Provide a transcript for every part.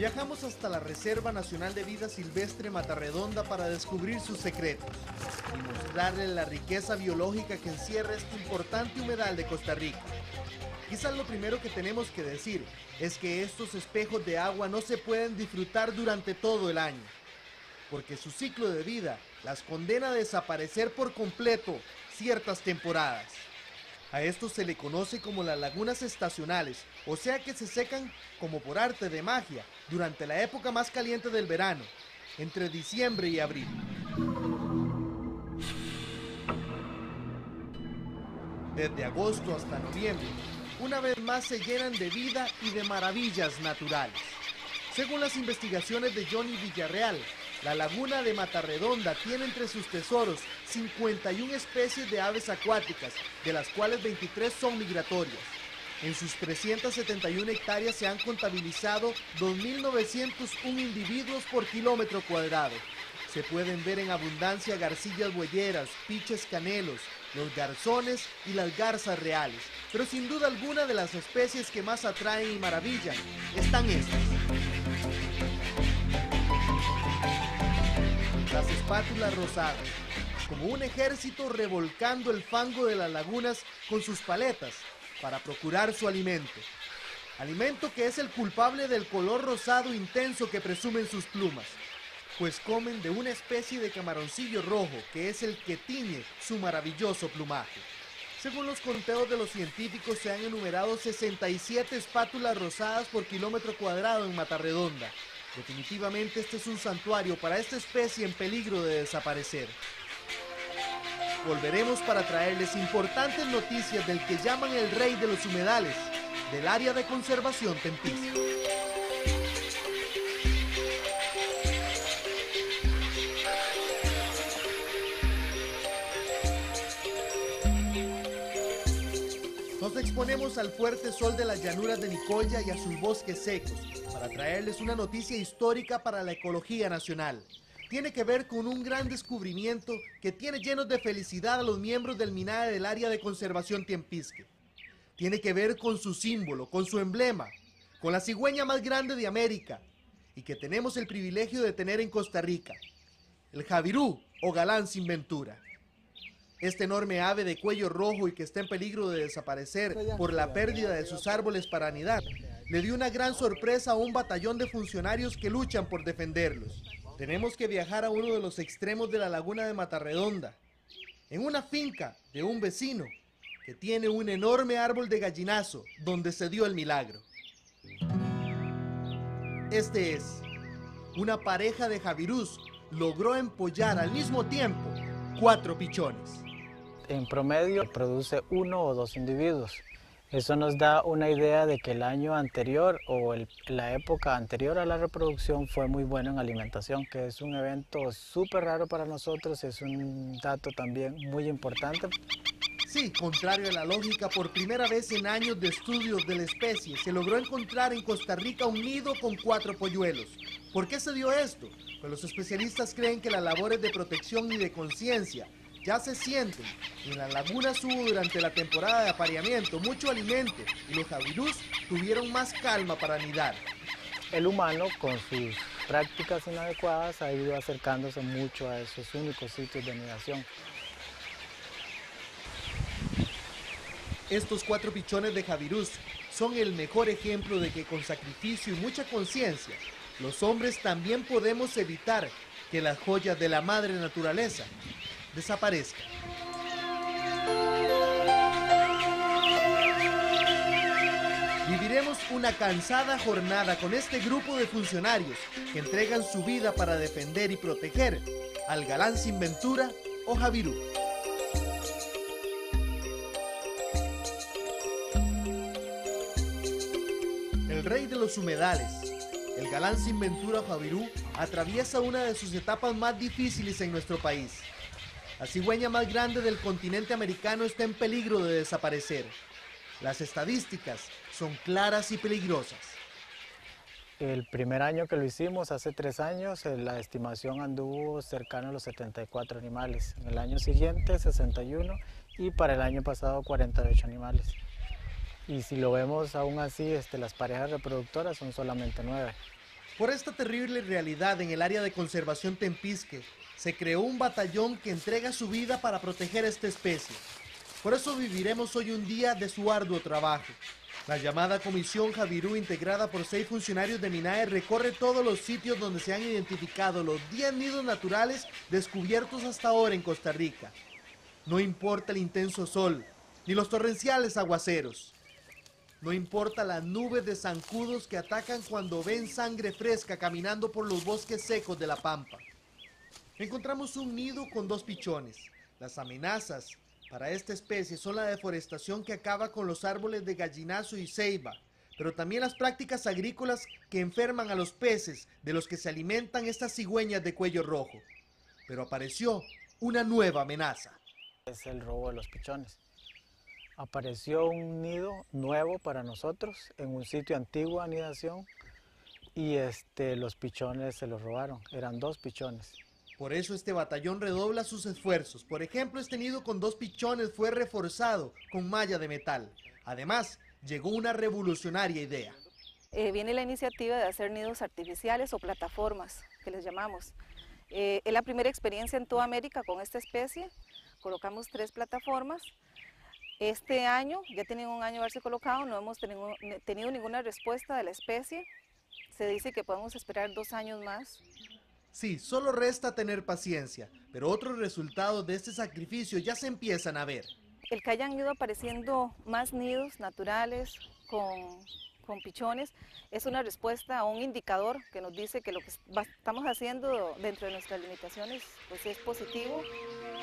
Viajamos hasta la Reserva Nacional de Vida Silvestre Mata Redonda para descubrir sus secretos y mostrarle la riqueza biológica que encierra este importante humedal de Costa Rica. Quizás lo primero que tenemos que decir es que estos espejos de agua no se pueden disfrutar durante todo el año, porque su ciclo de vida las condena a desaparecer por completo ciertas temporadas. A esto se le conoce como las lagunas estacionales, o sea que se secan como por arte de magia durante la época más caliente del verano, entre diciembre y abril. Desde agosto hasta noviembre, una vez más se llenan de vida y de maravillas naturales. Según las investigaciones de Johnny Villarreal, la laguna de Mata Redonda tiene entre sus tesoros 51 especies de aves acuáticas, de las cuales 23 son migratorias. En sus 371 hectáreas se han contabilizado 2.901 individuos por kilómetro cuadrado. Se pueden ver en abundancia garcillas boyeras, piches canelos, los garzones y las garzas reales. Pero sin duda alguna de las especies que más atraen y maravillan están estas. Las espátulas rosadas, como un ejército revolcando el fango de las lagunas con sus paletas para procurar su alimento. Alimento que es el culpable del color rosado intenso que presumen sus plumas, pues comen de una especie de camaroncillo rojo que es el que tiñe su maravilloso plumaje. Según los conteos de los científicos, se han enumerado 67 espátulas rosadas por kilómetro cuadrado en Mata Redonda. Definitivamente este es un santuario para esta especie en peligro de desaparecer. Volveremos para traerles importantes noticias del que llaman el rey de los humedales, del área de conservación Tiempisque. Nos exponemos al fuerte sol de las llanuras de Nicoya y a sus bosques secos para traerles una noticia histórica para la ecología nacional. Tiene que ver con un gran descubrimiento que tiene llenos de felicidad a los miembros del Minae del área de conservación Tiempisque. Tiene que ver con su símbolo, con su emblema, con la cigüeña más grande de América y que tenemos el privilegio de tener en Costa Rica, el Javirú o Galán Ventura. Este enorme ave de cuello rojo y que está en peligro de desaparecer por la pérdida de sus árboles para anidar, le dio una gran sorpresa a un batallón de funcionarios que luchan por defenderlos. Tenemos que viajar a uno de los extremos de la laguna de Mata Redonda, en una finca de un vecino que tiene un enorme árbol de gallinazo donde se dio el milagro. Este es, una pareja de javirús logró empollar al mismo tiempo 4 pichones. En promedio produce 1 o 2 individuos. Eso nos da una idea de que el año anterior o la época anterior a la reproducción fue muy bueno en alimentación, que es un evento súper raro para nosotros, es un dato también muy importante. Sí, contrario a la lógica, por primera vez en años de estudios de la especie, se logró encontrar en Costa Rica un nido con 4 polluelos. ¿Por qué se dio esto? Pues los especialistas creen que las labores de protección y de conciencia ya se sienten. En la laguna azul durante la temporada de apareamiento mucho alimento y los javirús tuvieron más calma para anidar. El humano con sus prácticas inadecuadas ha ido acercándose mucho a esos únicos sitios de anidación. Estos 4 pichones de javirús son el mejor ejemplo de que con sacrificio y mucha conciencia los hombres también podemos evitar que las joyas de la madre naturaleza desaparezcan. Viviremos una cansada jornada con este grupo de funcionarios que entregan su vida para defender y proteger al Galán Ventura o Javirú. El rey de los humedales, el Galán Ventura Javirú, atraviesa una de sus etapas más difíciles en nuestro país. La cigüeña más grande del continente americano está en peligro de desaparecer. Las estadísticas son claras y peligrosas. El primer año que lo hicimos, hace 3 años, la estimación anduvo cercana a los 74 animales. En el año siguiente, 61, y para el año pasado, 48 animales. Y si lo vemos aún así, las parejas reproductoras son solamente 9. Por esta terrible realidad en el área de conservación Tiempisque, se creó un batallón que entrega su vida para proteger esta especie. Por eso viviremos hoy un día de su arduo trabajo. La llamada Comisión Javirú, integrada por 6 funcionarios de Minae, recorre todos los sitios donde se han identificado los 10 nidos naturales descubiertos hasta ahora en Costa Rica. No importa el intenso sol, ni los torrenciales aguaceros. No importa las nubes de zancudos que atacan cuando ven sangre fresca caminando por los bosques secos de la pampa. Encontramos un nido con 2 pichones. Las amenazas para esta especie son la deforestación que acaba con los árboles de gallinazo y ceiba, pero también las prácticas agrícolas que enferman a los peces de los que se alimentan estas cigüeñas de cuello rojo. Pero apareció una nueva amenaza. Es el robo de los pichones. Apareció un nido nuevo para nosotros en un sitio antiguo de anidación y los pichones se los robaron, eran 2 pichones. Por eso este batallón redobla sus esfuerzos. Por ejemplo, este nido con 2 pichones fue reforzado con malla de metal. Además, llegó una revolucionaria idea. Viene la iniciativa de hacer nidos artificiales o plataformas, que les llamamos. Es la primera experiencia en toda América con esta especie. Colocamos 3 plataformas. Este año, ya tienen un año de haberse colocado, no hemos tenido ninguna respuesta de la especie. Se dice que podemos esperar 2 años más. Sí, solo resta tener paciencia, pero otros resultados de este sacrificio ya se empiezan a ver. El que hayan ido apareciendo más nidos naturales con pichones es una respuesta a un indicador que nos dice que lo que estamos haciendo dentro de nuestras limitaciones pues es positivo.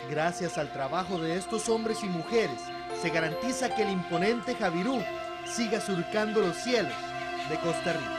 Gracias al trabajo de estos hombres y mujeres, se garantiza que el imponente Javirú siga surcando los cielos de Costa Rica.